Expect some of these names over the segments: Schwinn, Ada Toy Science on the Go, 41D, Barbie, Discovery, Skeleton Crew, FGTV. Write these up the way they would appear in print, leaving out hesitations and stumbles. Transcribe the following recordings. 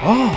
Oh!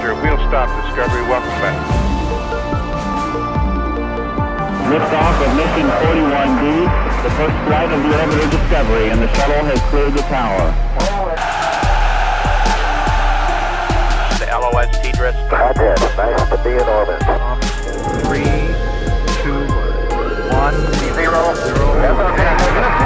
Roger, we'll stop Discovery. Welcome back. Liftoff of mission 41D, the first flight of the orbiter Discovery, and the shuttle has cleared the tower. The LOST dress. Roger, nice to be in orbit. 3, 2, 1, 0, 0.